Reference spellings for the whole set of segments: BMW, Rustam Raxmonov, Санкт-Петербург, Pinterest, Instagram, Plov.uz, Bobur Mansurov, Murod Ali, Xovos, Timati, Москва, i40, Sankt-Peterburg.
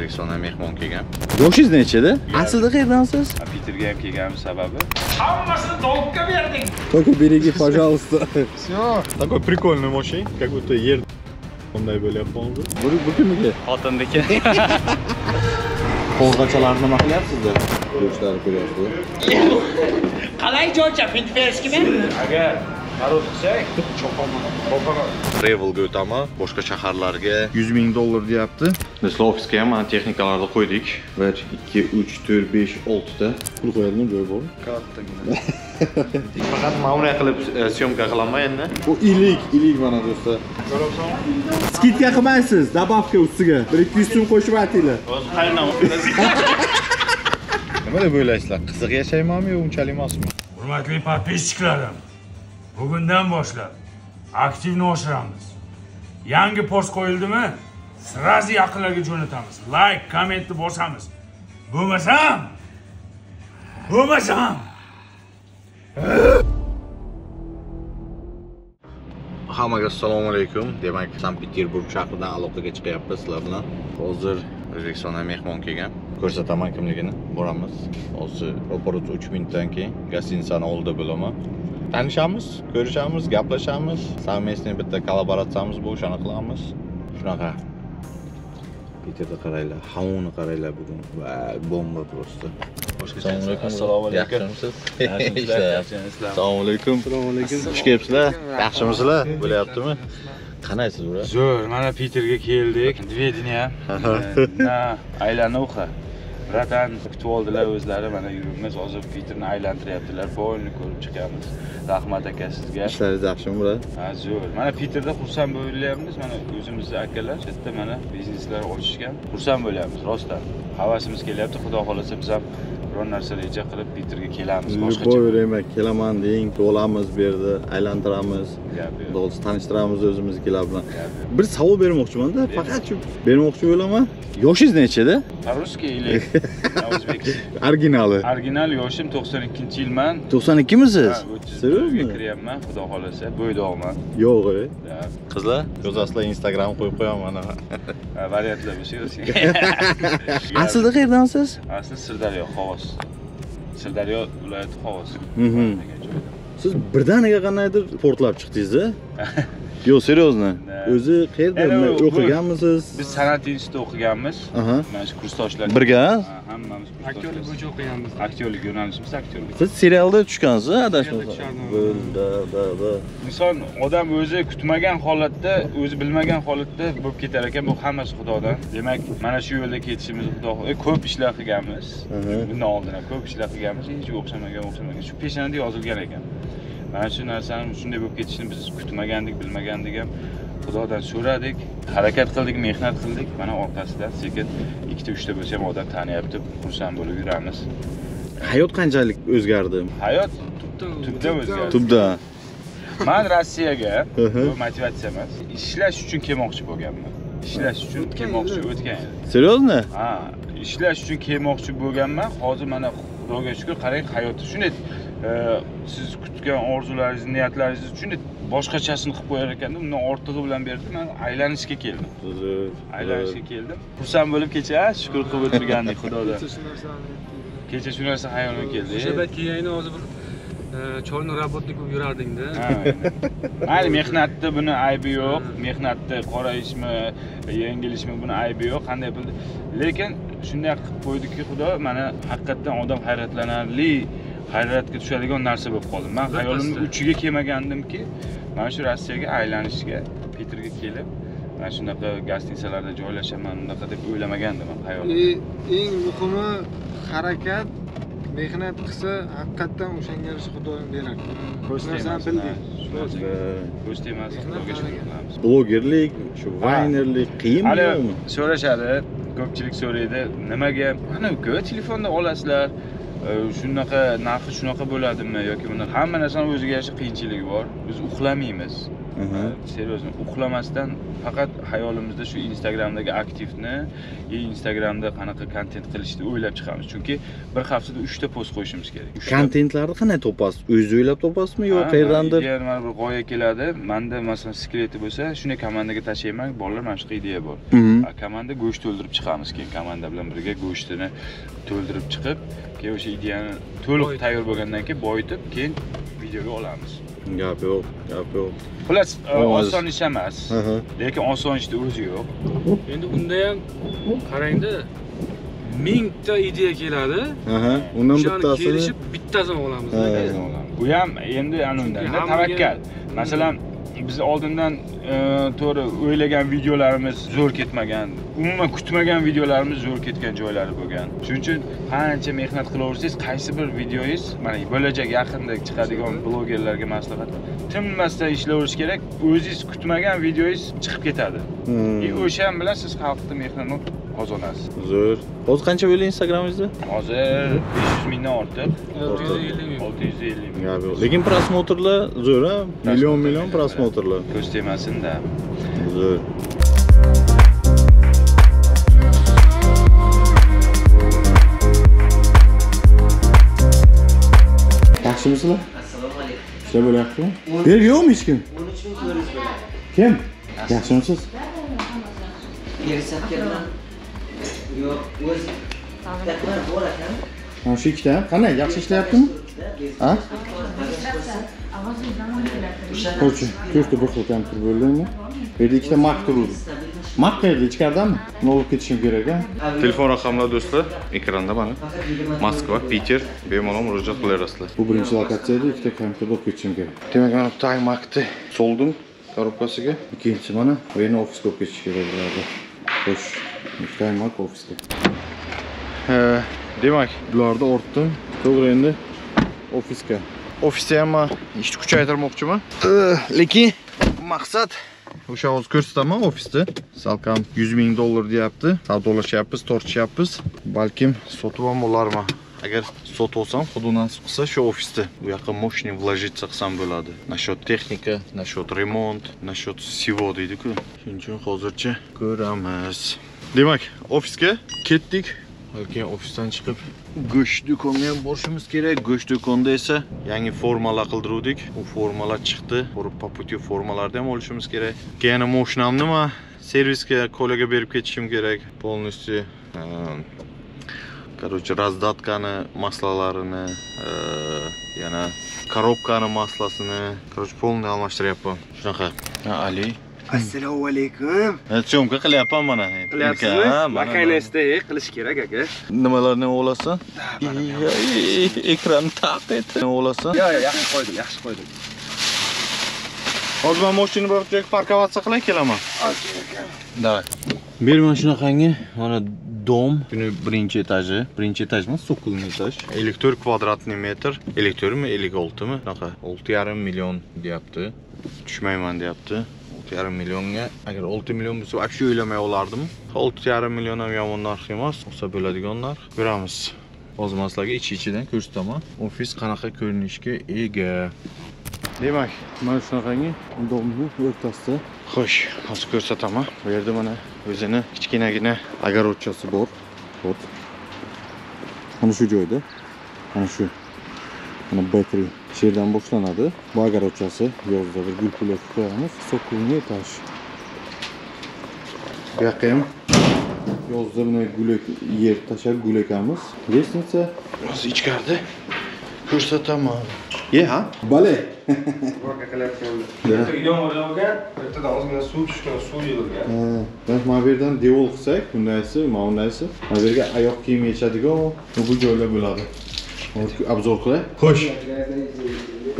O'zbekistonda mehmon kelgan. Yo'shingiz nechida? Aslida qayerdansiz? Peterga ham kelganimiz sababi. Hammasini dolkka berdik. Только береги, пожалуйста. Всё. Такой прикольный мощный, как будто yer bunday bo'lyapti. Bu kimniki? Xotinniki. Qo'rg'achalarni nima qilyapsizlar? Yo'shlari ko'ryapsizlar. Qalay joycha Pinterest kimi? Agar qaror qilsak, cho'pon. Travelga o'taman, boshqa shaharlarga $100.000 deyapti. Biz ofisga ham texnikalarni qo'ydik. 1 2 3 4 5 6 ta pul qo'yadigan joy bor. Kattagina. Faqat ma'muriy qilib syomka qilaman endi. Bu ilik mana do'stlar. Ko'rapsizmi? Skidka qilmaysiz, dabavka ustiga 1-200 so'm qo'shib aytinglar. O'zi qayerdan o'qirasiz? Nima bo'laysizlar? Qiziq yashaymanmi yo unchalik emasmi? Hurmatli podpishchiklarim, bugünden başlayıp aktivni oshiramiz. Yangi post koyuldumi? Srazi yaqinlarga jo'natamiz. Like, kommentni bosamiz. Bo'lmasam. Hammaga assalomu alaykum. Demak, Sankt-Peterburg shahridan aloqaga chiqyapmiz sizlar bilan. Hozir O'zbekistondan mehmon kelgan. Ko'rsataman kimligini. Boramiz. Hozir aeroportga 3 minutdan keyin gastinsani oldi bilaman. Tanishamiz, ko'rishamiz, gaplashamiz. Savmesniy bitta kollaboratsiyamiz bu, shuni qilamiz. Shunaqa. Peterda qaraylar, havoni qaraylar bugun. Va bomba prosta. Assalomu alaykum. Assalomu alaykum. Assalomu alaykum. Xush kelibsizlar. Yaxshimisizlar? Bo'lyaptimi? Qanaysiz ular? Zo'r. Mana Peterga keldik. Dve dnya. Na, aylanuxa. Radan kutib oldilar o'zlari, mana yuribmiz, hozir Peterni aylantiryaptilar, faolni ko'rib chiqamiz. Rahmat aka sizga. Ishlaringiz yaxshimi ular? Ha, zo'r. Mana Peterda xursand bo'lyapmiz, mana o'zimizni akalar chetda mana bizneslar ochishgan. Xursand bo'lyapmiz, rostdan. Havasimiz kelyapti, xudo xolasa biz ham biror narsa reja qilib Peterga kelamiz, boshqacha. Bo'yvermak, kelaman deng, to'lamiz berdi, aylantiramiz. Do'st tanishtiramiz o'zimizgilar bilan. Bir savol bermoqchiman-da, faqat shu bermoqchi bo'laman. Yoshingiz nechida? Ruski ili. O'zbekcha. Originali. Original yoshim 92-chi yilman. 92misiz? Seriously kiryapman, xudo xolasa, bo'ydoqman. Yo'g'i. Qizlar, yozasizlar Instagram qo'yib qo'yaman mana. Variantlar bo'lsa-chi. Aslida qayerdansiz? Asli Sirdaryo, Xovos. Sirdaryo viloyati Xovos. Siz birdaniga qanaydir portlab chiqdingiz-da? Yo, seriously. O'zi qayerda o'qiganmisiz? Biz san'at institutida o'qiganmiz. Mana shu kursdoshlar birga hammamiz aktyorlik bo'yicha o'qiganmiz. Aktyorlik yo'nalishimiz aktyorlik. Siz serialda tushgansiz, adashmasiz. Bo'ldi. Inson odam o'zi kutmagan holatda, o'zi bilmagan holatda bo'lib ketar ekan, bu hammasi Xudodan. Demak, mana shu yo'lda ketishimiz Xudo. Ko'p ishlar qilganmiz. Bundan oldin ham ko'p ishlar qilganmiz, hech o'xshamagan. Shu peshanada yozilgan ekan. Mana shu narsani shunday bo'lib ketishini biz kutmagandik, bilmagandik ham. Xudodan so'radik, harakat qildik, mehnat qildik. Mana orqasidan sekin 2-3 ta bo'lsa ham odam taniyapti, xursand bo'lib yuramiz. Hayot qanchalik o'zgardi? Hayot tubda o'zgardi. Tubda. Men Rossiyaga bu motivatsiya emas, ishlash uchun kelmoqchi bo'lganman. İşleş için kelmoqchi o'tgan. Seriously? Ha, ishlash uchun kelmoqchi bo'lganman. Hozir mana Xudoga shukr, qarang, hayot shunday siz kutgan orzularingiz, niyatlaringiz shunday boshqachasini qilib qo'yar ekan-da, undan ortig'i bilan berdim. Men aylanishga keldim. Aylanishga keldim. Xursand bo'lib kecha shukr qilib o'tirgandik Xudoga. Kecha shu narsa hayolimga keldi. O'sha keyin hozir bir Chorni robotni ko'p yurarding-da. Mayli, mehnatda buni aybi yo'q. Mehnatda qorayishmi, yengilishmi buni aybi yo'q. Qanday bildi. Lekin shunday qilib qo'ydiki, Xudo, mana haqiqatan odam hayratlanarli, hayratga tushadigan narsa bo'lib qoldi. Men xayolimning uchiga kelmagandimki, mana shu Rossiyaga aylanishga, Peterga kelib mana shunaqa gastinisalarda joylashaman, unaqa deb o'ylamagandim men xayolimda. Eng muhimi harakat mehnat qilsa, haqiqatan o'shanga yarasha Xudoyim berar. Ko'rsatmasam bildik. Ko'rsatmas, Xudoga shukr. Blogerlik, shu vaynerlik qiyinmi? Hali so'rashadi, ko'pchilik so'raydi, nimaga? Mana telefonda olasizlar, shunaqa narxi shunaqa bo'ladimi yoki bundan hamma narsaning o'ziga yarasha qiyinchiligi bor. Biz uxlamaymiz. Seriyozmi uxlamasdan faqat hayolimizda shu Instagramdagi aktivni, Instagramda qanaqa kontent qilishni o'ylab chiqamiz. Chunki bir haftada 3 ta post qo'yishimiz kerak. Kontentlarni qanday topasiz? O'zingiz o'ylab topasizmi yoki qayerdandir? Agar mana bir g'oya keladi, menda masalan skeleti bo'lsa, shuni komandaga tashlayman, bolalar mana shu ideya bor. Komanda go'sht to'ldirib chiqamiz, keyin komanda bilan birga go'shtini to'ldirib chiqib, keyin o'sha ideyani to'liq tayyor bo'lgandan keyin boyitib, keyin videoga olamiz. Gap yo'q, gap yo'q. Plus oson ish emas. Lekin oson ishda o'zi yo'q. Endi unda ham qarangda 1000 ta ideya keladi. Undan bittasini olamiz. Bu ham endi anundan tavakkal. Masalan, biz oldindan to'g'ri o'ylagan videolarimiz zo'r ketmagan, umuman kutmagan videolarimiz zo'r ketgan joylari bo'lgan. Shuning uchun qancha mehnat qilaversangiz, qaysi bir videoingiz mana bo'lajak yaqinda chiqadigan blogerlarga maslahat, tinmasdan ishlayverish kerak. O'zingiz kutmagan videoingiz chiqib ketadi. O'sha bilan siz xalqning mehnatini qozonasiz. Zo'r. Hozir qancha bo'ldi Instagramingizda? Hozir 500 mingdan ortiq. 650 ming. Lekin prosmotrlar zo'r, ha? Million prosmotrlar. Ko'z tegmasin-da. Zo'r. Yaxshimisizlar? Assalomu alaykum. Sizlar bo'lyaptimi? Ber yo'qmi hech kim? 13,400 kim? Yaxshimisiz? Bersam kelman. Yo'q, o'z. Taqdir bor ekan. Mana shu ikkita qanday yaxshi ishlayaptimi? Ha? Ko'rchi, to'rtta bir xil kompyuter bo'ldimi? Bu yerda ikkita Mac turadi. Mac qayerda, ichkaridanmi? Nima bo'lib ketishim kerak-a? Telefon raqamlari do'stlar, ekranda mana. Moskva, Peter, bemalol murojaat qilaverasizlar. Bu birinchi lokatsiyada ikkita kompyuter bo'lib ketishim kerak. Demak, mana bu Time Mac'ni soldim korobkasiga. Ikkinchi mana bu yerni ofisga olib ketish kerak bo'ladi. Xo'sh, Time Mac ofisga. Demak, bularni ortdim. To'g'ri endi ofisga. Ofisda ham ish kuchaytirmoqchiman. Lekin maqsad o'sha hozir ko'rsataman ofisni. Salkam 100 ming dollar deyapti. Savdolashyapmiz, tortishyapmiz. Balkim sotib ham olarman. Agar sotib olsam, xudo nasib qilsa, shu ofisni bu yoqqa moshni vложиться qilsam bo'ladi. Nashyot texnika, nashyot remont, nashyot всего deydi-ku. Shuning uchun hozircha ko'ramiz. Demak, ofisga ketdik. Balki ofisdan chiqib go'sht do'koniga ham borishimiz kerak. Go'sht do'konida esa yangi formalar qildiruvdik. U formalar chiqdi. Ko'rib poputi formalarni ham olishimiz kerak. Keyin mashinamni men servisga, ko'laga berib ketishim kerak. Polnisti короче, razdatkani maslalarini, yana korobkani maslasini, короче, polni almashtiryapman. Shunaqa. Ali Assalomu alaykum. Syomka qilyapman mana. Qilyapsizmi? Maqaynasda qilish kerak aka. Nimalarni o'lasan? Ekranni taqitni o'lasan? Yo'q, yaxshi qo'ydim, yaxshi qo'ydim. Hozir men mashinani bir joyga parkovatsiya qilay kelaman. Aka. Davay. Berman shunaqangi, mana dom, buni birinchi etaji, birinchi etajmi, sokulni etaj. 54 kvadratli metr, 54mi, 56mi? Shunaqa 6,5 million deyapti. Tushmayman deyapti. 6,5 millionga. Agar 6 million bo'lsa, vaqti o'ylamay olardim. 6,5 million ham yomon narx emas, hisob bo'ladigan narx. Ko'ramiz. Hozir men sizlarga ichi-ichidan ko'rsataman. Ofis qanaqa ko'rinishga ega. Demak, mana shunaqangi domni o'rtasida. Xo'sh, hozir ko'rsataman. Bu yerda mana o'zini kichkinagina agarotchasi bor. Xo'p. Mana shu joyda. Mana shu. Mana battery yerdan boshlanadi. Bu agarotchasi yozda bir gul pulak qo'yamiz. Sokulni etaj. Bu yoqqa ham yozda buni gulak yer tashar gulakamiz. Lestnitsa hozir ichkarida ko'rsataman. Ye ha? Bale. Buga kolleksiyonda. Yomg'irlarga ertada ozgina suv tushgan, suv yig'ilgan. Mana bu yerdan devol qilsak, bundanisi, mana bundanisi. Mana bu yerga oyoq kiyim yechadigan bu joylar bo'ladi. Obzor qilay. Xo'sh.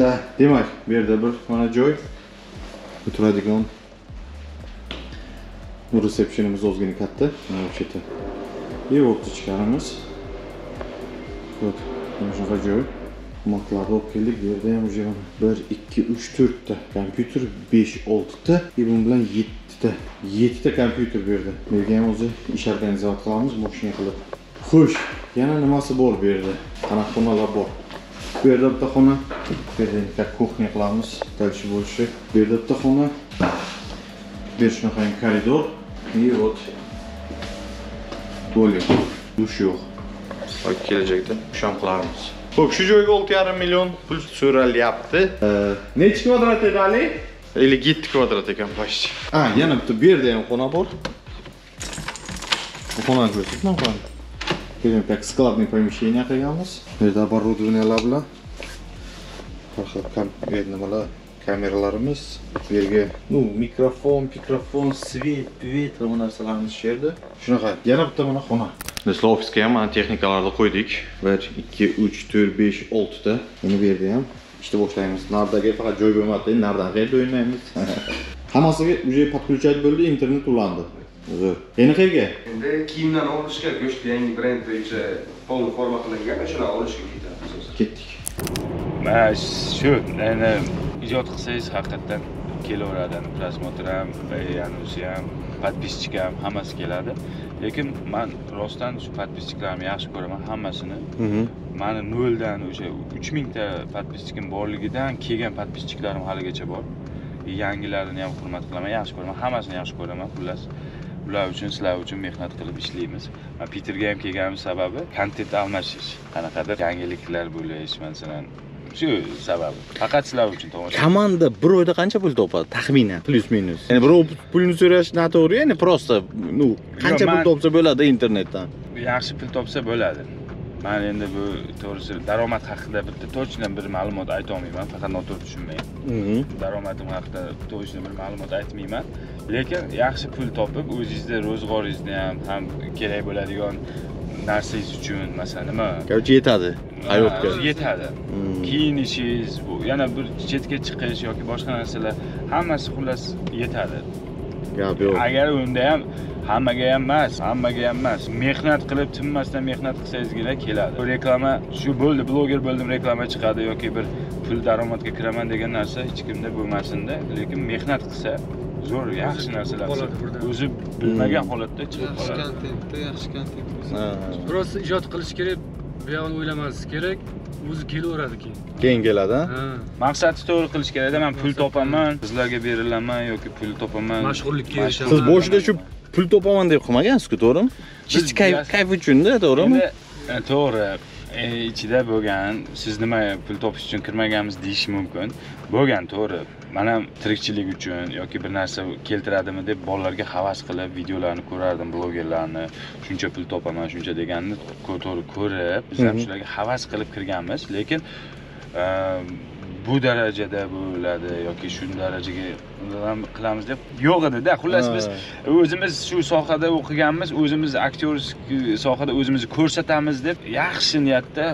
Da, demak, bu yerda bir mana joy o'tiradigan resepsiyonimiz ozgina katta, mana bu cheti. Yevopni chiqaramiz. Xo'p, mana shunaqa joy. Maqlarni olib keldik. Bu yerda ham o'sha 1 2 3 4 ta kompyuter, 5 6 ta, bunun bilan 7 ta kompyuter bu yerda. Menga ham o'zi ish organizatsiya qilamiz, moshina qilib. Xo'sh, yana nimasi bor bu yerda? Qanaqa xonalar bor? Bu yerdə butaqxana, belə kuxnya qılmış, дальше больше. Bu yerdə butaqxana, bir şunaqan koridor və вот tualet. Duş yox. Bax gələcəkdə şamlarımız. Xoş, şu yerə 6,5 milyon pul so'ralyapti. Neçə kvadrat edi Ali? 57 kvadrat ekan почти. Ha, yana bitta bu yerdə ham xona bor. Bu xona götürmə qoyun. Gelin tak skladni pomещения qilganmiz. Bu yerda оборудованиялар bilan farqli kameralarimiz, bu yerga, mikrofon, mikrofon, svet, pvet va narsalarimiz shu yerda. Shunaqa yana bitta mana xona. Biz ofisga ham mana texnikalarni qo'ydik. 1 2 3 4 5 6 ta. Buni bu yerda ham ishni boshlaymiz. Nardaga faqat joy bo'lmadi, nardan qayerda o'ynaymiz. Hammasiga уже подключать bo'ldi, internet ulandi. Zo'r. Yeni qayerga? Endi kiyimdan olishga, go'sht yangi brend bo'yicha to'liq forma qilingan, shuna olishga ketamiz. Ketdik. Mana shu, ya'ni ijod qilsangiz haqiqatan kelaveradi, prasmotr ham, yangi ham, podpischik ham hammasi keladi. Lekin men rostdan shu podpischiklarimni yaxshi ko'raman hammasini. Meni 0dan o'sha 3000 ta podpischikim borligidan kelgan podpischiklarim haligacha bor. Yangilarini ham hurmat qilaman, yaxshi ko'raman, hammasini yaxshi ko'raman, xullas. Ular uchun, sizlar uchun mehnat qilib ishlaymiz. Men Peterga ham kelganim sababi kontent almashish. Qanaqadir yangiliklar bo'lish, masalan, shu sababi. Faqat sizlar uchun tomosha. Komanda bir oyda qancha pul topadi taxminan? Plus minus. Ya'ni birov pulni so'rash noto'g'ri, ya'ni prosta, qancha pul topsa bo'ladi internetdan? Yaxshi pul topsa bo'ladi. Men endi bu to'g'risi daromad haqida bitta to'g'ridan bir ma'lumot ayta olmayman, faqat noto'g'ri tushunmayman. Daromadim haqida to'g'ridan bir ma'lumot aytmayman. Lekin yaxshi pul topib, o'zingizning ro'zg'oringizni ham kerak bo'ladigan narsangiz uchun, masalan, nima? Ko'p yetadi. Hayotga yetadi. Kiyinishingiz, bu yana bir chetga chiqish yoki boshqa narsalar hammasi xullas yetadi. Gap yo'q. Agar unda ham hammaga ham emas. Mehnat qilib, tinmasdan mehnat qilsangizgina keladi. Reklama shu bo'ldi, bloger bo'ldim, reklama chiqadi yoki bir pul daromadga kiraman degan narsa hech kimda bo'lmasin-da, lekin mehnat qilsa zo'r, yaxshi narsalar o'zi bilmagan holatda chiqib qoladi. Yaxshi kontent. Biroz ijod qilish kerak, bu yo'lni o'ylamaslik kerak, o'zi kelaveradi keyin. Keyin keladi, ha. Maqsadni to'g'ri qilish kerak-da, men pul topaman, sizlarga berilaman yoki pul topaman. Mashg'ullikka erishaman. Siz boshida shu pul topaman deb qilmagansiz-ku, to'g'rimi? Siz kayf uchun-da, to'g'rimi? To'g'ri. İçide bo'lgan, siz nima pul topish uchun kirmaganmiz deyish mumkin. Bo'lgan to'g'ri. Men ham tirikchilik uchun yoki bir narsa keltiradimi deb bolalarga havas qilib videolarni ko'rardim, blogerlarni. Shuncha pul topaman, shuncha deganini to'g'ri ko'rib, biz ham shularga havas qilib kirganmiz, lekin bu darajada bo'ladi yoki shu darajaga qilamiz deb yo'q edi-da. Xullas biz o'zimiz shu sohada o'qiganmiz, o'zimiz aktyorlik sohada o'zimizni ko'rsatamiz deb yaxshi niyatda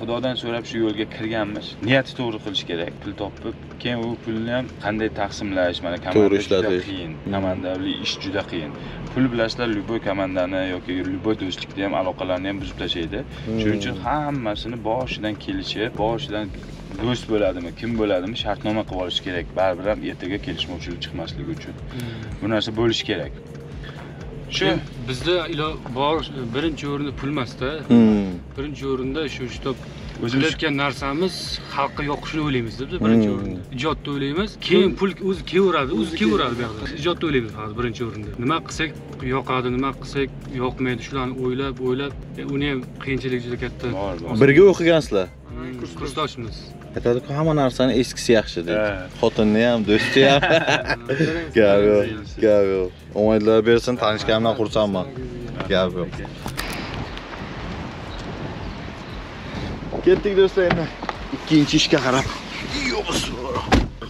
Xudodan so'rab shu yo'lga kirganmiz. Niyatni to'g'ri qilish kerak, pul topib, keyin u pulni ham qanday taqsimlash, mana komanda juda qiyin, komandavli ish juda qiyin. Pul bilasizlar, любой komandani yoki любой do'stlikni ham, aloqalarni ham buzib tashlaydi. Shuning uchun hammasini boshidan kelishib, boshidan do'st bo'ladimi, kim bo'ladimi shartnoma qilib olish kerak. Baribir ham ertaga kelishmovchilik chiqmasligi uchun. Bu narsa bo'lish kerak. Shu bizda bor birinchi o'rinda pul emas-da. Birinchi o'rinda shu shitob o'zimizga narsamiz xalqqa yoqishini o'ylaymiz-da birinchi o'rinda. Ijodni o'ylaymiz, keyin pul o'zi kelaveradi, bu yerda. Ijodni o'ylaymiz hozir birinchi o'rinda. Nima qilsak yoqadi, nima qilsak yoqmaydi, shularni o'ylab, uni ham qiyinchilik juda katta. Birga o'qigansizlar. Kursdoshimiz. Aytadiku hamma narsani eskisi yaxshi deb. Xotinni ham, do'sti ham. Gap yo'q. Omadlar bersin, tanishganimdan xursandman. Gap yo'q. Ketdik do'stlar endi. Ikkinchi ishga qarab.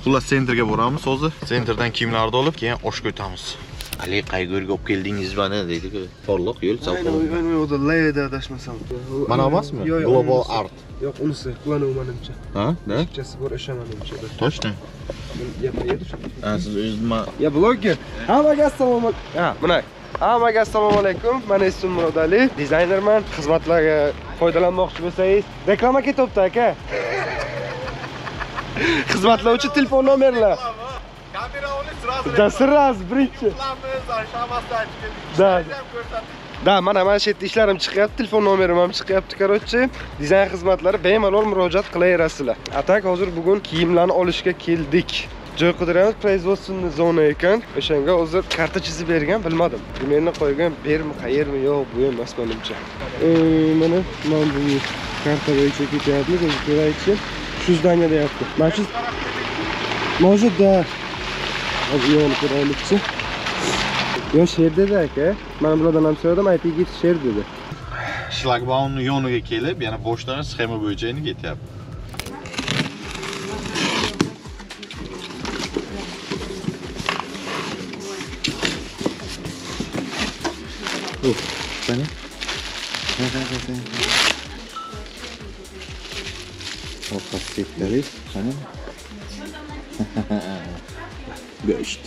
Xullas sentrga boramiz hozir. Sentrdan kiyimlarni olib, keyin oshga o'tamiz. Ali qayg'urga olib keldingiz bana dedi-ku. Porloq yo'l savol. Aynan o'da layda adashmasam. Mana emasmi? Global Art. Yo'q, unisi planım menimcha. Ha? Nechchasi bor ishamanimcha. To'g'ri. Siz o'zingizmi? Ya bloger. Hammaga assalomu alaykum. Ha, mana. Hammaga assalomu alaykum. Men ismim Murod Ali, dizaynerman. Xizmatlarga foydalanmoqchi bo'lsangiz, reklama ketibdi aka. Xizmatlovchi telefon nomerlar. Kamera olib, сразу. Да, сразу, бриче. Reklamamiz aşamasida chiqdi. Biz ham ko'rsatdik. Da, mana shu ishlarim chiqyapti, telefon nomerim ham chiqyapti, короче. Dizayn xizmatlari bemalol murojaat qilaverasizlar. Atak hozir bugun kiyimlarni olishga keldik. Joy qidiramiz, производственный zona ekan. O'shanga hozir karta chizib bergan, bilmadim. Meni qo'ygan bermi, qayermi, yo'q, bu emas menimcha. Mana men bu karta bo'yicha ketyapmiz, ko'raychi. 300 daniyada yaptı. Maşız. Mavjud da. Abi yolunu ko'raylikchi. Yo sher dedi-ku. Men bulardan ham so'radim, aytib ketdi sher dedi. Shlagbaumning yoniga kelib, yana boshdan sxema bo'yicha endi ketyapti. Bana. O paketleriz, hani? Göçt.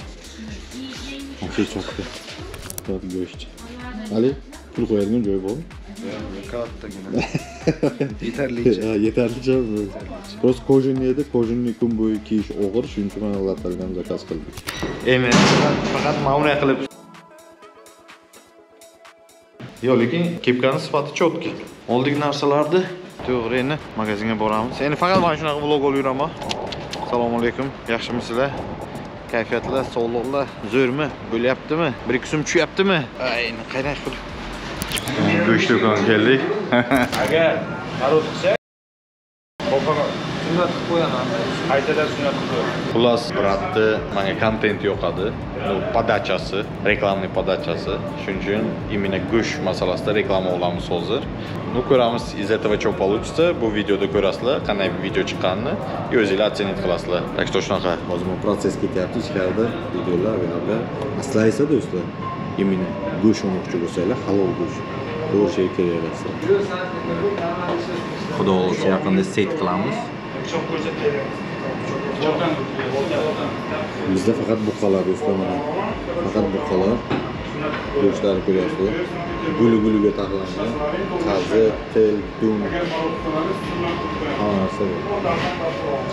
Afiyet çaktı. Tabii göçt. Ali, pul koyalım mı cevap ol? Kağıtta yine. Yeterlice. Yeterlice mi? Prost kojuniyede, kojuniyikun bu iki iş olur. Çünkü ben Allah'tan zakaz kıldık. Evet, fakat mağun yakılıp. Yo, lekin kepkanın sıfatı çotki. Oldik narsalardı. To'g'ri, endi magazinga boramiz. Endi faqat mana shunaqa vlog olib yuraman. Assalomu alaykum. Yaxshimisizlar? Kayfiyatlar, sog'liqlar zo'rmi? Bo'lyaptimi? Bir ikki so'm tushyaptimi? Ayni qaynay qilib. Go'sht do'kon keldik. Agar qarortsa, qo'pana sunnat qilib qo'yaman. Qaytadan sunnat qilib. Xullas, bratni menga kontent yoqadi. Bu podachasi, reklamniy podachasi. Shuning uchun именно go'sht masalasida reklama olamiz hozir. Ну, ko'ramiz, из этого что получится. Bu videoda ko'rasizlar, qanday video chiqqanini va o'zingizlar оценить qilasizlar. Так что shunaqa. Hozir bu proses ketyapti, ichkarida videolar va aslaysa do'stlar, именно go'sht o'moqchi bo'lsanglar, halol go'sht. To'g'ri şey kerak. Xudo olsa yaqinda set qilamiz. Bizda faqat buqalar do'stlar mana. Faqat buqalar. Go'shtlarni ko'rasizlar. Guli-guliga taqlangan, qazi, tel, dum. Ana shu.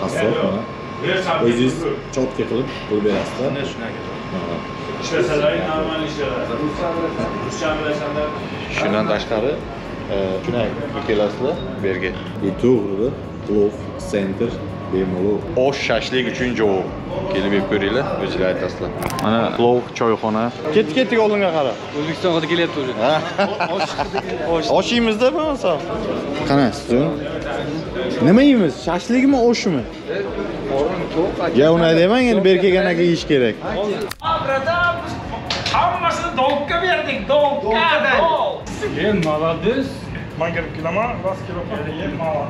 Qassob mana. O'zingiz chotga qilib qo'yib berasiz-da. Mana shunaqa. Ishlasalar normal ishlayapti. Ruscha bilasizlar. Shundan tashqari, shunday kelasizlar bu yerga. To'g'ri-da. Plov, center, bemalol. Osh shashlik uchun javob. Kelib yeb ko'ringlar, o'zingizlar aytasizlar. Mana plov, choyxona. Ketdik oldinga qarab. O'zbekiston hidi kelyapti o'zi. Osh. Oshimizda bo'lmasa. Qanaqasi? Nima yeymiz? Shashlikmi, oshmi? Qorin to'q. Ya uni aytmang, endi ber kelganaka yeyish kerak. Abrada hammasini dolga berdik, dolga. Sen malades. Men kirib kelaman, vas kirib qo'ying, mala.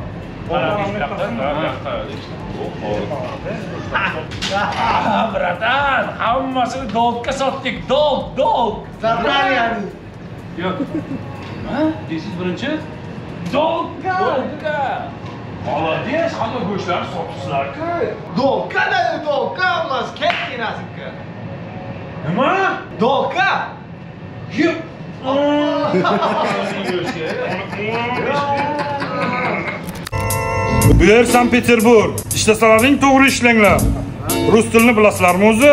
Bratan, hammasini dolga sotdik, dolg. Zarar yani. Yo'q. Ha? Deysiz birinchi? Dolga. Молодец, hamma go'shtlarni sotibsizlar-ku. Dolga emas, ketkinasi-ku. Nima? Dolga. Yo'q. Bu yer Sankt-Peterburg. İşlasalaring to'g'ri ishlanglar. Rus tilini bilasizlarmi o'zi?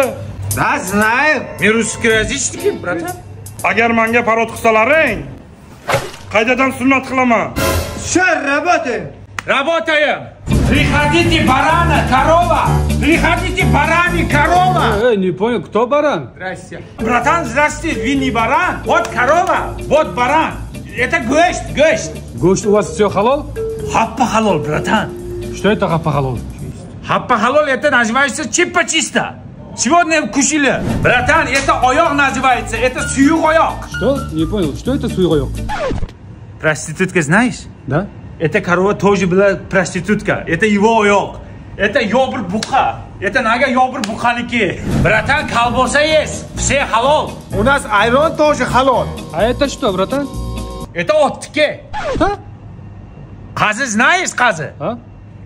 Da, знаю. Men russkiy razishchiki, bratan. Agar menga parod qilsalaring, qaytadan sunnat qilaman. Shar работаем. Работаем. Приходите барана, корова. Приходите баран и корова. Не понял, кто баран? Здрасте. Братан, здрасте. Вы не баран. Вот корова, вот баран. Это гость. Гость у вас все халал? Хаппа халал, братан. Что это хаппа халал? Хаппа халал это называется чипа чисто. Сегодня кушали. Братан, это оёк называется. Это сююк оёк. Что? Не понял. Что это сююк оёк? Проститутка знаешь? Да. Это корова тоже была проститутка. Это его оёк. Это ёбр буха. Это нога ёбр буханики. Братан, колбаса есть. Все халал. У нас айрон тоже халал. А это что, братан? Это оттки. Что? Казы знаешь, казы? А?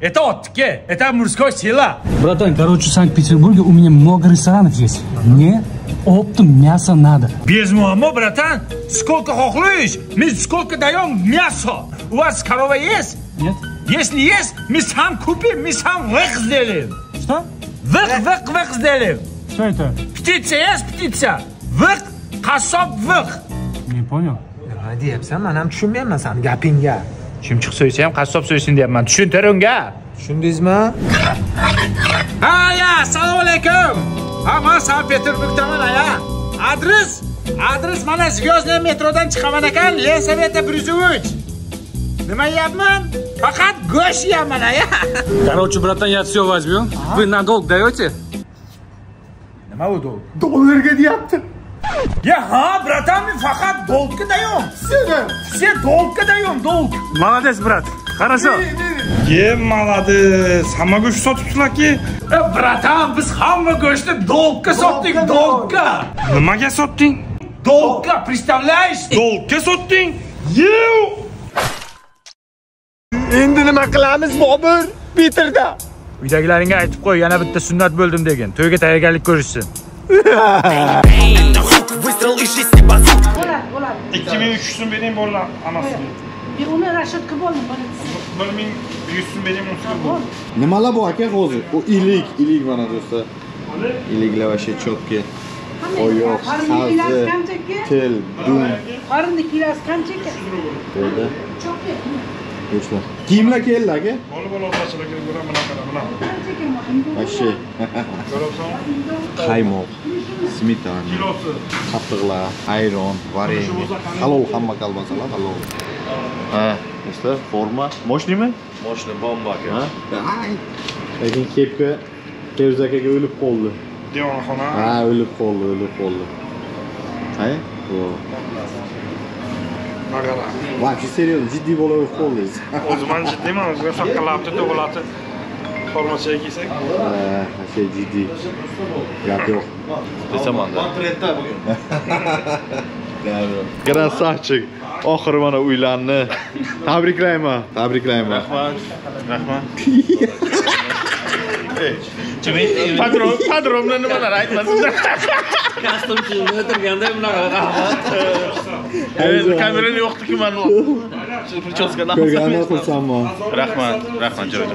Это оттки. Это мужское сила. Братан, короче, в Санкт-Петербурге у меня много ресторанов есть. Мне оптом мясо надо. Без муаммо, братан. Сколько хохлюешь, мы сколько даем мясо. У вас корова есть? Нет. Если есть, мы сам купим, мы сам вых сделаем. Что? Вых сделаем. Что это? Птица есть, птица. Вых, кособ вых. Не понял. nima deyapsan? Men ham tushunmayapman seni gapingga. Chimchiq so'ysa ham qassob so'ysin deyapman. Tushuntir unga. Tushundingizmi? Ha, ya, assalomu alaykum. Hamma Sankt-Peterburgdaman aya. Adres mana Zvyoznoye metrodan chiqaman ekan, Yelsaveta 103. Nima yapman? Fakat go'sht yeyman aya. Короче, братан, я всё возьму. Вы на долг даёте? Nima u dolg? Dollarga deyapti. Ya ha, братан, men fakat dolgga dayom. Sen dolgga dayom, dolg. Молодец, брат. Хорошо. Ye молодец. Hamma go'sht sotibsizlar-ki. Братан, biz hamma go'shtni dolgga sotdik, dolgga. Nimaga sotding? Dolgga, представляешь? Dolgga sotding? Yew! Endi nima qilamiz Bobur? Bitirda. Uydagilaringa aytib qo'y, yana bitta sunnat bo'ldim degin. To'yga tayyorgarlik ko'rishsin. 2300 benim bola anasini. Bir ona rashotga bo'ldim bana. 1100 benim unga. Nimalar bu aka qo'zi? O ilik mana do'stlar. İliklar va shechotki. Oyoq, sazı, tel, dum. Qarinni kilosi qancha ekan? Bo'ldi. Dostlar. Kimla keldi aka? Bol otachilar kelib ko'raman aka. Qaymoq, smetana, qatiqlar, ayron, varenik, halol hamma kolbasalar halol. Ha, dostlar, forma moshlimi? Moshli bomba aka. Lekin kepka Teruz akaga o'lib qoldi. Devonxona. Ha, o'lib qoldi. Qay? Vay, ciddi bolalar koldayız. O zaman ciddi mi? Sakalaptı, dogalatı formasaya giysek. Ciddi. Gap yok. Desem anda. Portretler bugün. Krasavchik. Oxiri mana uylanni. Tabriklayman. Rahmat. Patron nimalar aytmasin. Kastomchi o'tirganda bunaqa rahmat. Kamerani yo'qdi-ku men. Prichoskadan rahmat joyim.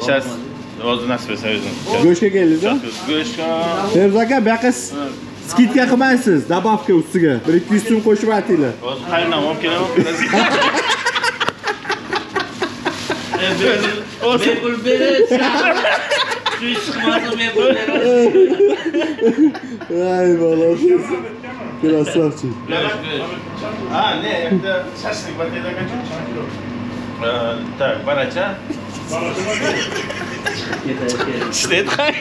Сейчас o'zi nasib bo'lsa o'zim. Go'shtga keldingiz-a? Go'shtga. Teruz aka, bu yoqqa skidka qilmaysiz, dabavka ustiga 1-200 so'm qo'shib aytinglar. O'zi qayerdan olib kelaman? Mebul berib. Chiqmadim mebul berib. Ay bola. Krasavchik. Ha, ne, endi shashlik batida qancha? Tak, baracha. Shtet qay.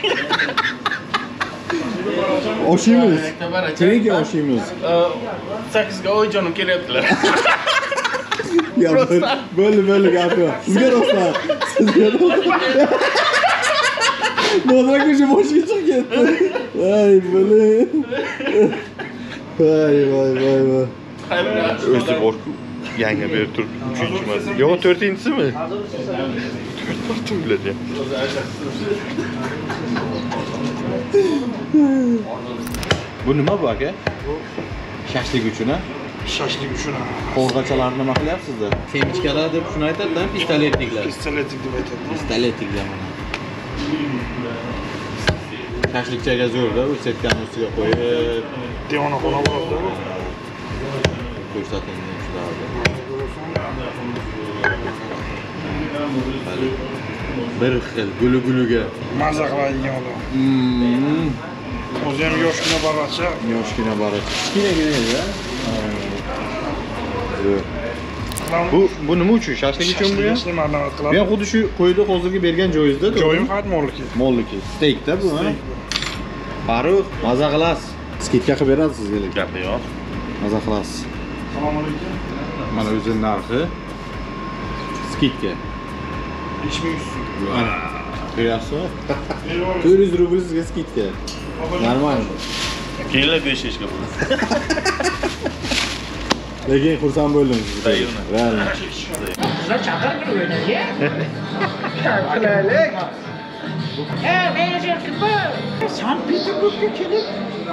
Oshimiz. Keling oshimiz. 8ga oy jonim kelyaptilar. Ya böyle yapıyor. Sizler olsa. Bozrak işi boş geçecek etti. Ay böyle. Vay. Özlük orku. Yenge bir tur. Üçüncü. Yo 4'üncüsü mü? 4'ü bile ya. Bu nima bu aka? Şaşlık üçün ha? Şaşlık üçün ha. Qo'rg'achalarni nima qilyapsizlar? Semichkalar deb shuni aytadilar, pistoletniklar deb aytadilar. Pistoletniklar mana. Shashlikchaga zo'rda o'sayotgan ustiga qo'yib, devona qo'la bo'ladi. Ko'rsatingni shularni. Bir xil gulu-guluga mazza qiladigan odam. O'zim yoshgina baracha. Kichkinagina-da. Bu nima uchun? Shashlik uchun bu ya? Men xuddi shu qo'yda hozirgi bergan joyingizda. Joyim faqat molliki. Steakda bu ha. Farruh, maza qilasiz. Skidka qilib berasiz sizga. Gapi yo'q. Maza qilasiz. Assalomu alaykum. Mana o'zining narxi. Skidka. 500 so'm. Ana. Qiyasi. 400 rubl sizga skidka. Normal. Kelinglar 500 ga Lekin xursand bo'ldim. Vali. Sizlar chaqirib o'ynaysiz-ya? Qalaylik. Menejer kipa. Sankt-Peterburgga kelib,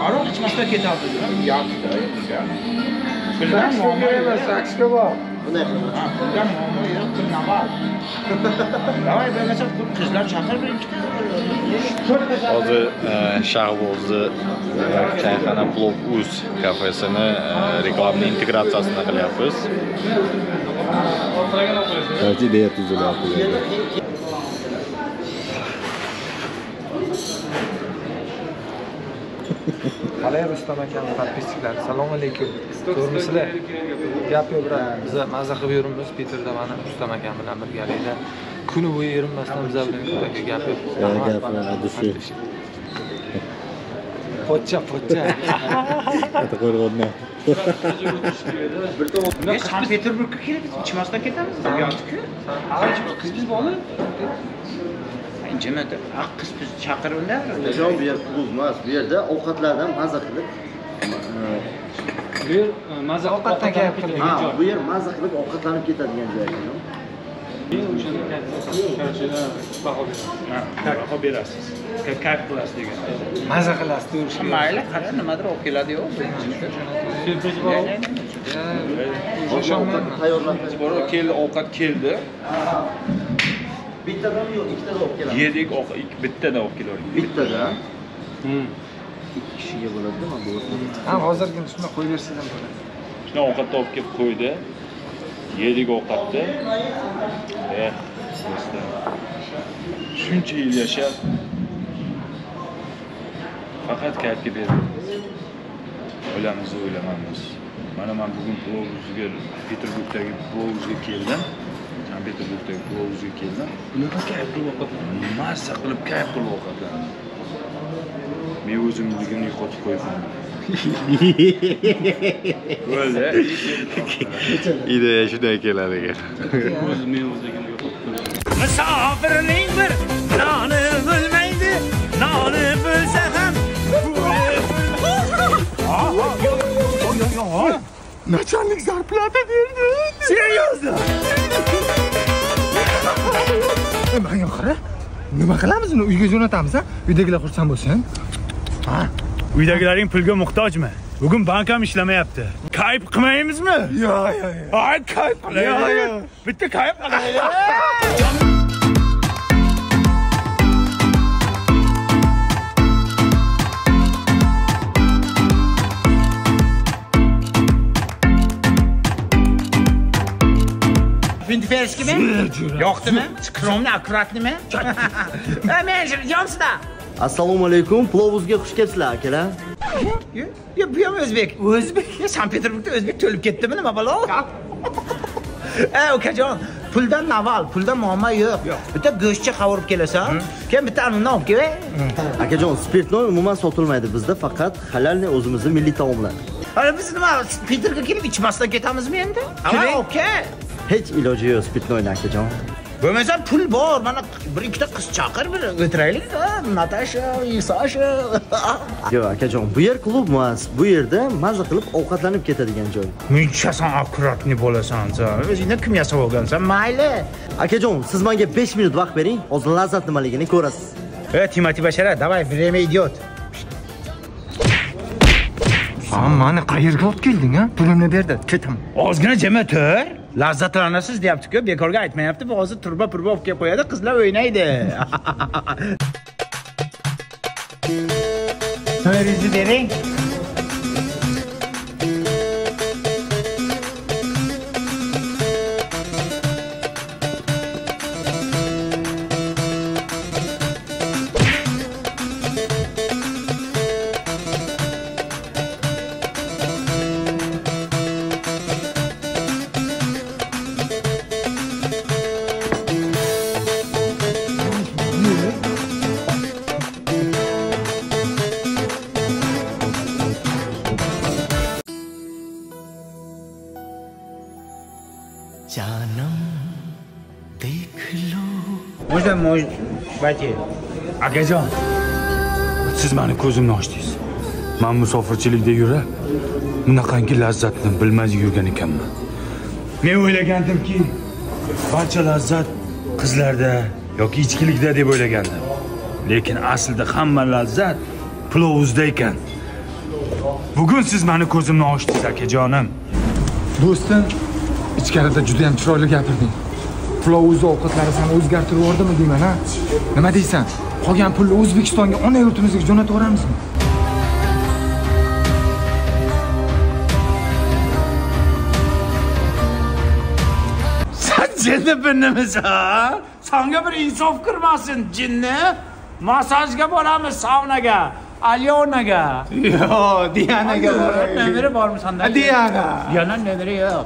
aroq ichmasdan ketardi. Yaxshi, yaxshi. Bilmam, 8 ga bor. Bundan mı yaptın naval? Davay ben mesela kızlar çakar mı? Hozir Shahvozni çayxona Plov.uz kafesini reklamni integratsiyasini qilyapmiz. Ideya tuzilyapti. Qalay Rustam akaning podpischiklari. Assalomu alaykum. Ko'rmisizlar? Gap yo'q, biz mazza qilib yuribmiz Peterda mana Rustam akam bilan birgalikda. Kuni bo'yi erinmasdan biz bilan bitta gap yo'q. Pocha. To'g'ri. Biz Sankt-Peterburgga kelib ichmasdan ketamiz. Biz bola Cemete, akış biz çakırırlar. Hocam bir yer bulmaz, bir yerde avukatlardan mazza qilib. Bir mazza avukatdan kelib qilgan. Ha, bu yer mazza qilib ovqatlanib ketadigan joy. Men o'shani kartinaga baho berasiz. Kart qilasiz degan. Mazza qilasiz, to'g'ri. Mayli, qara nimadir olib keladi-yu. Oshomdan tayyorlanib borib keldi, ovqat keldi. Bittadan yo'q, ikkitadan olib kelamiz. Yedik, bittadan olib kelaverdik. Bittadan. Ikki kishiga bo'ladi-da, mana bu. Ha, hozirgina shunda qo'yaversangiz ham bo'ladi. Shuna ovqatni olib kelib qo'ydi. Yedik ovqatni. Do'stlar. Shuncha yil yashab faqat kartga beramiz. Oilamizni o'ylamaymiz. Mana men bugun Plov.uz'ga, Peterburgdagi Plov.uz'ga keldim. Sankt-Peterburg'dagi Plov.uz'ga keldim. Unaqa kayf qilib ovqatlandim. Mazza qilib kayf qilib ovqatlandim. Men o'zimligimni yo'qotib qo'ydim. Bo'ldi. Ideya shunday keladi ekan. Men o'zligimni yo'qotib qo'ydim. Musofirning bir noni bo'lmaydi. Noni bo'lsa ham Начальник зарплата берdi. Seriously? Mana qara. Nima qilamiz uni? Uyga jo'natamiz, ha? Uydagilar xursand bo'lsin. Ha? Uydagilaring pulga muhtojmi? Bugun bank ham ishlamayapti. Kayf qilmaymizmi? Yo'q. Ay, kayf qilaylik. Bitta kayf qilaylik. Pindiferes gibi mi? Yoktu mu? Skromlu, akuratlı mı? Menajer, yalnız da. Assalomu alaykum, Plov.uz'ga xush kelibsizlar, akalar. Ya, bu ham O'zbek. O'zbek? Ya, Sankt-Peterburg'da O'zbek to'lib ketdimi nima balo? Ey, ukajon, puldan naval, puldan muammo yo'q. Bitta go'shtcha qovurib kelasan, keyin bitta anundan olib kelay. Akajon, spirtnoy umuman sotilmaydi bizda, faqat halalni o'zimizning milliy taomlar. Ana biz nima, Peterburgga kelib ichmasdan ketamizmi endi? Ha, okay. Hiç ilacı yok, spirtli oynakacağım. Mesela pul var, bana bir iki de kız çakır bir ötüreylik. Natasha, Sasha. Yok, akacağım, bu yer klub maz. Bu yerde mazda kılıp avukatlanıp getirigen joy. Münçesan akurat ne bolasanca. Ne kimyasa olgansa, maile. Akacağım, siz bana 5 minut vakt verin, o lazzat numaligini korasız. Evet, Timati Başar'a, davay, vreme idiot. Aman, kayır kılıp geldin ha, pulunu verdi, ketim. Ozgina cemetör. Lazzatlanasiz deyapti-ku, bekorga aytmayapti. Hozir turba olib kelib qo'yadi, qizlar o'ynaydi. So'yingizni bering. Akajon, siz meni ko'zimni ochdingiz. Men musofirchilikda yurib, bunaqangi lazzatni bilmay yurgan ekanman. Men o'ylagandim-ki, barcha lazzat qizlarda yoki ichkilikda deb o'ylagandim. Lekin aslida hamma lazzat Plov.uz'da ekan. Bugun siz meni ko'zimni ochdingiz, akajonim. Do'stim, İçkarıda cüdeyim çıraylı gapirdin. Plovuzda ovqatları sana o'zgartirib yordimi deyman ha? Nima deysan? Qolgan pulni O'zbekistonga, ona yurtimizga jo'natib yuboramizmi? Sen jinni binnimiz ha? Senga bir insof kirmasin jinni. Masajga boramiz, saunaga, Alyonaga. Yo, Dianaga boramiz. Nevara bormi senda? Diana. Diana nevara yo'q.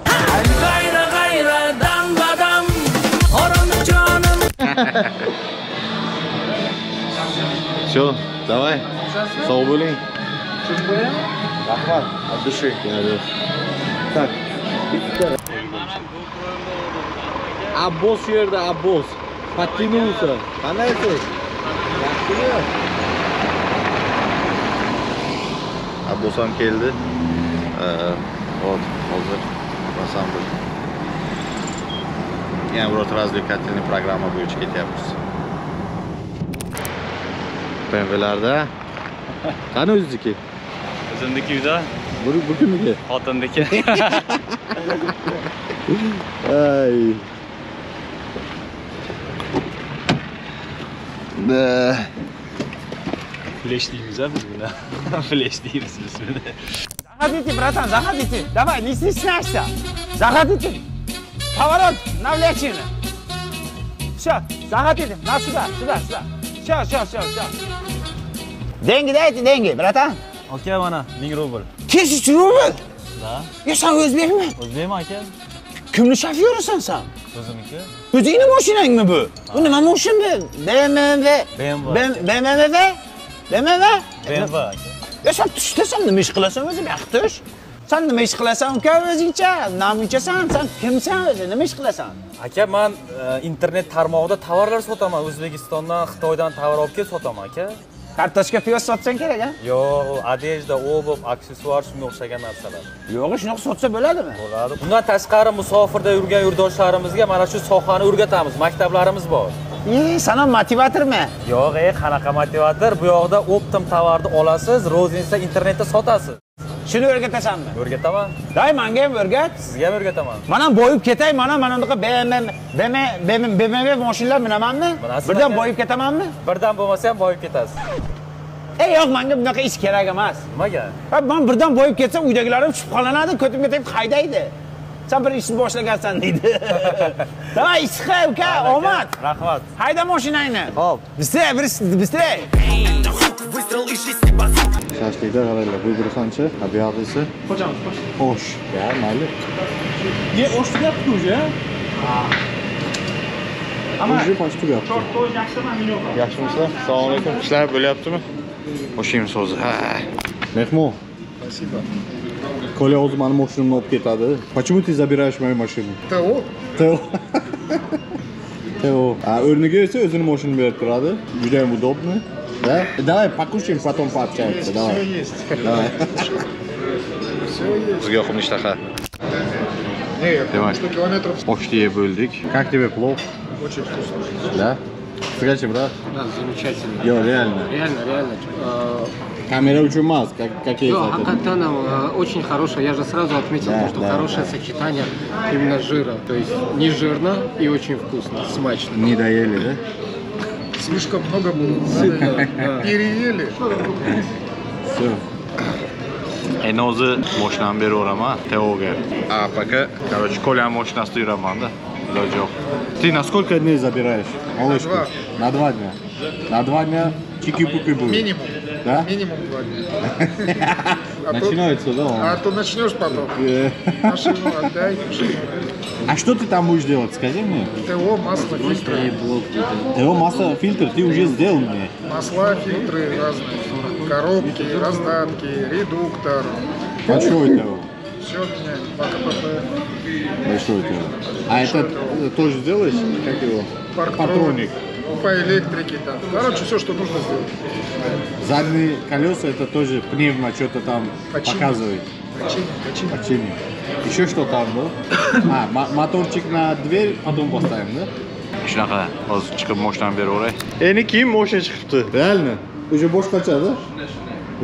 Все, давай. Саубулин. Ахват, от души. Так. Abbos yerda Abbos. Patinusa. Qandaysiz? Yaxshimi? Abbos ham keldi. Hozir rasam bo'ldi. Yani burada razılikatini programı bu üçge yapıyoruz. BMW'lerde. Kanı özündeki? Özündeki yüzde. Bugün mü ki? Hatındaki. Ay. Flash değiliz ha biz buna. Flash değiliz biz buna. Zahat bratan, zahat iti. Davay, nisi snaşta. Zahat iti. Поворот навлечено. Все, заходите, на сюда, сюда, сюда. Все, все, все, все. Деньги дайте, деньги, братан. Окей, мана, 1000 рубль. 1000 рубль? Да. Я сам Özbek'mi? Özbek'mi aka? Kimni şoförüsün sen? Özümki. Özünün maşinangmi bu? Bu nima maşin bu? BMW. Ya sen tuştasan nima ish qilasan o'zing, yaxshi. Sen nima ish qilasan uka o'zingcha? Namunchasan? Sen kimsan o'zi? Nima ish qilasan? Aka, men internet tarmog'ida tovarlar sotaman. O'zbekistondan, Xitoydan tovar olib kelib sotaman aka. Kartoshka, piyoz sotsan kerak a? Yo'q, adejda, obob, aksessuar shunga o'xshagan narsalar. Yo'q, shunga sotsa bo'ladimi? Bo'ladi. Bundan tashqari musofirda yurgan yurdoshlarimizga mana shu sohani o'rgatamiz. Maktablarimiz bor. Sen motivatormi? Yo'q, qanaqa motivator? Bu yoqda optim tovarni olasiz, rozinsa internetda sotasiz. Shuni o'rgatasanmi? O'rgataman. Day, menga ham o'rgat, sizga ham o'rgataman. Men ham boyib ketay, mana bunday BMW mashinalar minamanmi? Birdan boyib ketamanmi? Birdan bo'lmasa ham boyib ketasiz. Ey, yo'q, menga bunaqa ish kerak emas. Nimaga? Ha, men birdan boyib ketsam, uydagilarim shubhalanadi, ko'timga tegib haydaydi. Sen bir ishni boshlagansan deydi. Davay, ish qil, uka, omad. Rahmat. Hayda mashinangni. Xo'p. Bistrey, bistrey. Şaşlıklar haberler. Bu bir sançı, abi adresi. Hocam, hoş. Hoş. Ya, mali. Ye, hoş da yapıyoruz ya. Ama çok hoş yaşlanan milyon. Yaşlamışlar. Selamun aleyküm. İşler böyle yaptı mı? Hoşayım sozu. Mehmo. Спасибо. Коля Озман машину на обке тады. Почему ты забираешь мою машину? Того. Того. Того. А örneğe ise özünü машину verip duradı. Güzel удобно. Да? Давай покушаем, потом пообщаемся. Давай. Все есть. Давай. Все есть. Сгел хом ништаха. Нет, потому что километров... Почти бульдик. Как тебе плов? Очень вкусно. Да? Сгачим, да? Да, замечательно. Йо, реально. Реально. Камера очень мас, какие это? Акатана очень хорошая, я же сразу отметил, да, что да, хорошее да. Сочетание именно жира. То есть не жирно и очень вкусно, смачно. Не доели, да? Слишком много было. Переели. Все. En azı moştan beri orama teoga. А пока, короче, Коля мощно стоит романда. Лёжок. Ты на сколько дней забираешь? Малышку? На 2 дня. На 2 дня чики-пуки будет. Минимум. Да? Минимум 2 дня. Начинается, да? А то начнешь потом. Машину отдай. А что ты там будешь делать, скажи мне? ТО, масло, фильтр. ТО, масло, фильтр, ты уже сделал мне. Масла, фильтры разные, коробки, раздатки, редуктор. Большой ТО. Все меня, ПКПП. Большой ТО. А это тоже делаешь? Как его? Парктроник. По электрике, да. Короче, все, что нужно сделать. Задние колеса, это тоже пневмо что-то там показывает. Почини. Еще что там, да? А, моторчик на дверь потом поставим, да? Şunaka, az çıkıp moştan beri oraya. En iyi kim moşa çıktı? Реально? Уже boş kaçar, да?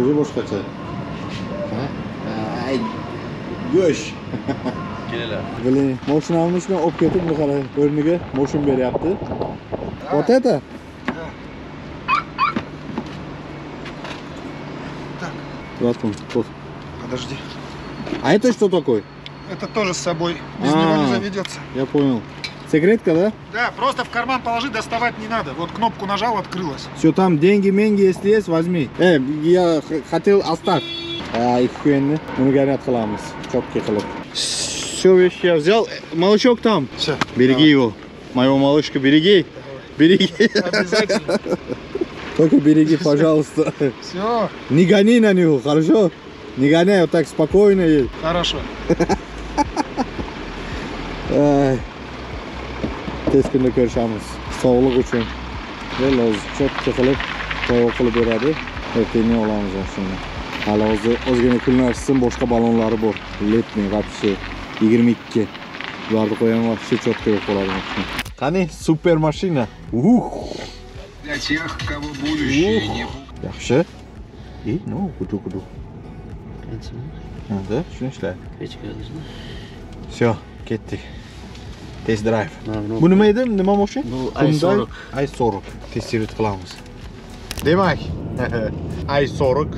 Уже boş kaçar. Ay, göş. Tehlikeliler. Böyle motion almış mı? Ok getirdim bu kadar. Örnüge motion böyle yaptı. Ortaya da. Здравствуй. Подожди. А это что такое? Это тоже с собой. Без него не заведется. Я понял. Секретка, да? Да, просто в карман положить, доставать не надо. Вот кнопку нажал, открылась. Все там, деньги-меньги, если есть, возьми. Я хотел оставь. Все вещи я взял. Малышок там. Все. Береги его. Моего малышка береги. Береги. Обязательно. Только береги, пожалуйста. Все. Не гони на него, хорошо? Не гоняй, вот так спокойно едь. Хорошо. Teskinde görüşürüz. Sağlık için. Böyle olsun. Çok çakılıp, soğuklu bir adı. Erteni olamaz aslında. Hala özgene külünü açsın. Boşka balonları bu. Letmeyi, kapışı. 22. Vardı koyan var. Şey çok çabuk olalım. Hani? Süper maşina. Для тех, кого будущее не будет. Yaxşı. İyi, ne oldu? Kudu. Hadi, şunu işler. Все, gittik. Test drive. Bu neydi? Ne mamoşu? Bu i40. i40. Test drive kılamız. Demek. i40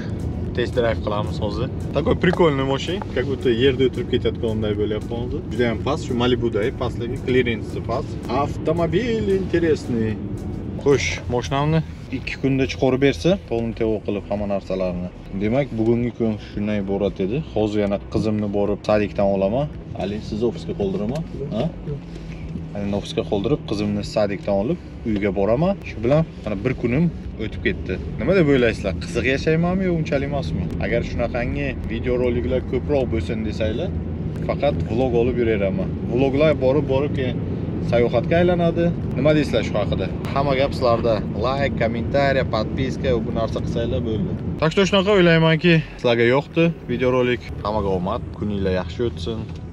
test drive kılamız hozir. Takoy prikolny moshin. Как будто yerde ötürüp ketayotganday böyle yapıldı. Judayam pas. Şu Malibu'day pasdagi clearance pas. Avtomobil interesny. Xo'sh, mashinamni 2 kunda chiqarib bersa, to'liq o'qilib hamma narsalarni. Demak, bugungi kun shunday iborat edi. Hozir yana qizimni borib Sadikdan olaman. Ali, siz ofisga qoldiraman, ha? Endi ofisga qoldirib, qizimni Sadikdan olib uyga boraman. Shu bilan mana bir kunim o'tib ketdi. Nima deb o'ylaysizlar? Qiziq yashaymanmi yo unchalik emasmi? Agar shunaqangi video roliklar ko'proq bo'lsin desanglar, faqat vlog olib yuraraman. Vloglar borib sayohatga aylanadi. Nima deysizlar shu haqida? Hamma gap sizlarda. Like, kommentariya, podpiska va bu narsa qilsanglar bo'ldi. Takto shunaqa o'ylaymanki, sizlarga yoqdi video rolik. Hammaga omad, kuninglar yaxshi o'tsin.